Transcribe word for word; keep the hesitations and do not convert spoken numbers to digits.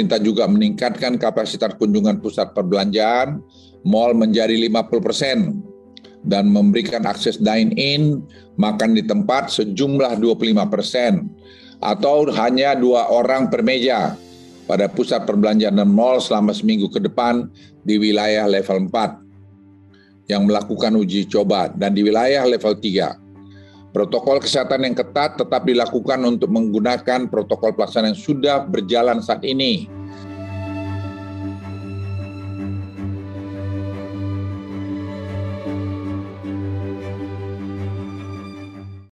Pemerintah juga meningkatkan kapasitas kunjungan pusat perbelanjaan, mal menjadi lima puluh persen, dan memberikan akses dine-in, makan di tempat sejumlah dua puluh lima persen, atau hanya dua orang per meja pada pusat perbelanjaan dan mal selama seminggu ke depan di wilayah level empat yang melakukan uji coba dan di wilayah level tiga. Protokol kesehatan yang ketat tetap dilakukan untuk menggunakan protokol pelaksanaan yang sudah berjalan saat ini.